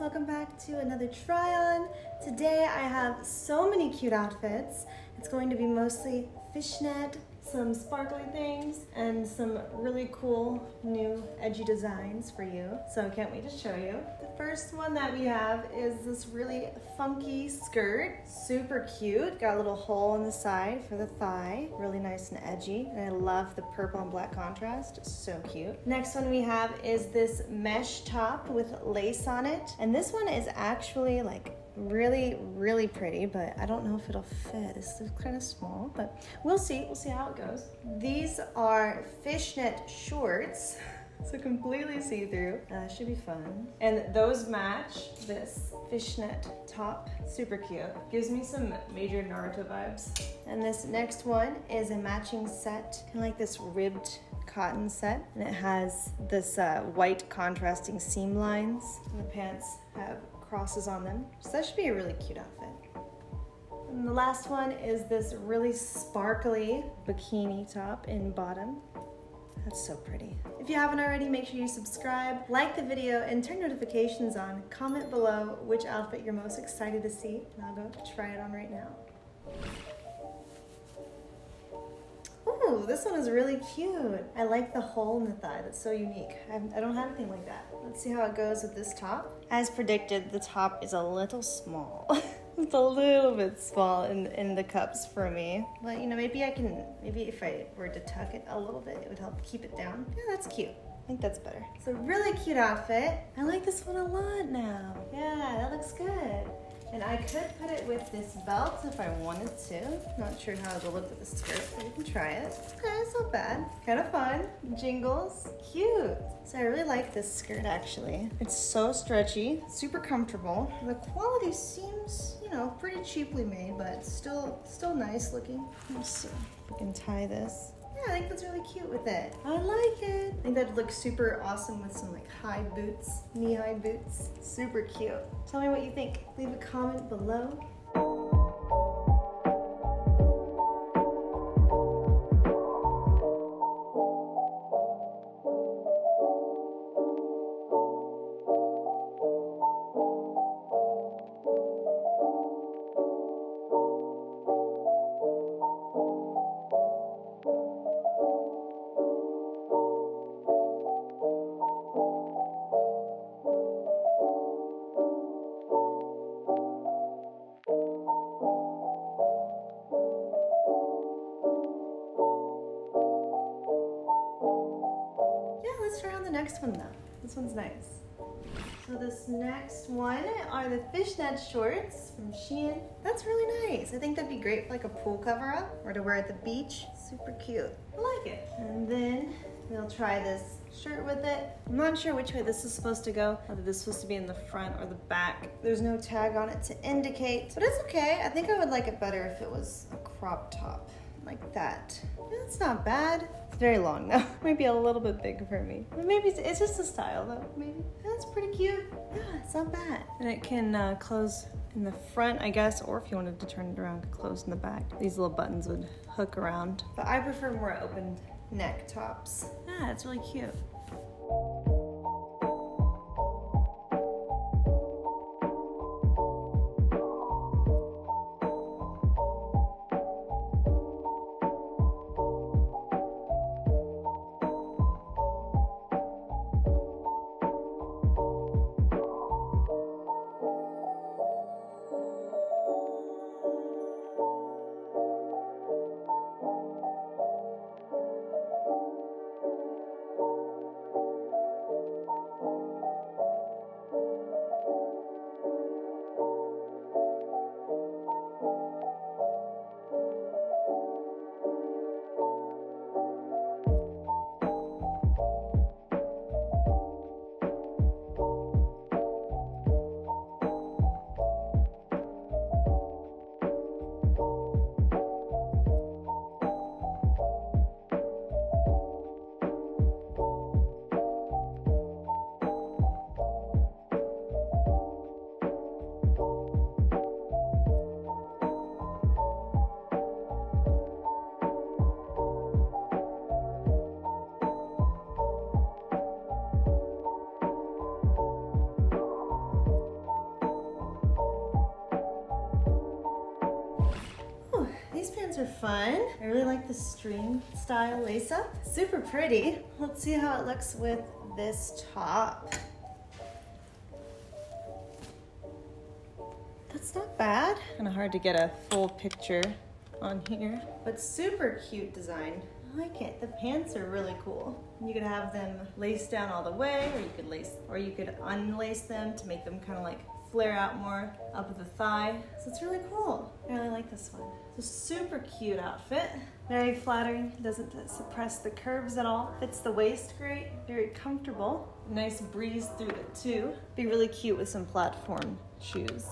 welcome back to another try on. Today I have so many cute outfits. It's going to be mostly fishnet, some sparkly things, and some really cool new edgy designs for you. So I can't wait to show you. The first one that we have is this really funky skirt. Super cute, got a little hole in the side for the thigh. Really nice and edgy, and I love the purple and black contrast, so cute. Next one we have is this mesh top with lace on it. And this one is actually like really pretty, but I don't know if it'll fit. This is kind of small, but we'll see how it goes. These are fishnet shorts, so completely see-through. Should be fun. And those match this fishnet top. Super cute. Gives me some major Naruto vibes. And this next one is a matching set, kind of like this ribbed cotton set, and it has this white contrasting seam lines, and the pants have crosses on them. So that should be a really cute outfit. And the last one is this really sparkly bikini top in bottom. That's so pretty. If you haven't already, make sure you subscribe, like the video, and turn notifications on. Comment below which outfit you're most excited to see, and I'll go try it on right now. Ooh, this one is really cute. I like the hole in the thigh. That's so unique. I don't have anything like that. Let's see how it goes with this top. As predicted, the top is a little small. It's a little bit small in the cups for me. But you know, maybe if I were to tuck it a little bit, it would help keep it down. Yeah, that's cute. I think that's better. It's a really cute outfit. I like this one a lot now. Yeah, that looks good. And I could put it with this belt if I wanted to. Not sure how it'll look with the skirt, but you can try it. It's not bad. Kind of fun. Jingles. Cute. So I really like this skirt, actually. It's so stretchy, super comfortable. The quality seems, you know, pretty cheaply made, but still nice looking. Let's see if we can tie this. Yeah, I think that's really cute with it. I like it. I think that'd look super awesome with some like high boots, knee-high boots. Super cute. Tell me what you think. Leave a comment below. Let's try on the next one though. This one's nice. So this next one are the fishnet shorts from Shein. That's really nice. I think that'd be great for like a pool cover up or to wear at the beach. Super cute. I like it. And then we'll try this shirt with it. I'm not sure which way this is supposed to go. Whether this is supposed to be in the front or the back. There's no tag on it to indicate, but it's okay. I think I would like it better if it was a crop top. Like that. That's not bad. It's very long though. Might be a little bit big for me. But maybe it's just a style though. Maybe. That's pretty cute. Yeah, it's not bad. And it can close in the front, I guess, or if you wanted to turn it around, could close in the back. These little buttons would hook around. But I prefer more open neck tops. Yeah, it's really cute. patterns are fun. I really like the string style lace up. Super pretty. Let's see how it looks with this top. That's not bad. Kind of hard to get a full picture on here, but super cute design. I like it. The pants are really cool. You could have them laced down all the way, or you could unlace them to make them kind of like flare out more up the thigh. So it's really cool. I really like this one. It's a super cute outfit. Very flattering. Doesn't suppress the curves at all. Fits the waist great. Very comfortable. Nice breeze through it too. Be really cute with some platform shoes.